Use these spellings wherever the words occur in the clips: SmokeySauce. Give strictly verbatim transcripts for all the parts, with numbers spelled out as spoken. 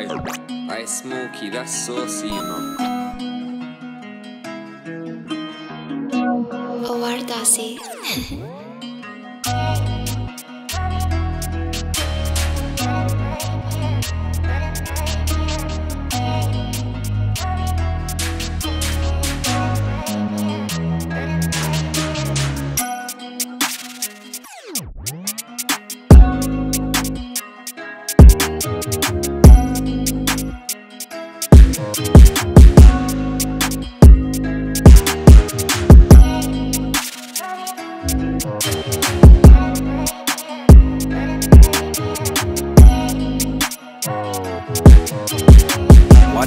Aye, Smokey, that's saucy, you know. Oh, what does it? Why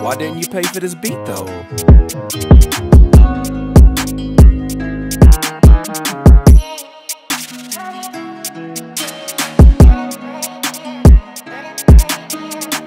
Why didn't you pay for this beat though? Why didn't you pay for this beat though? Why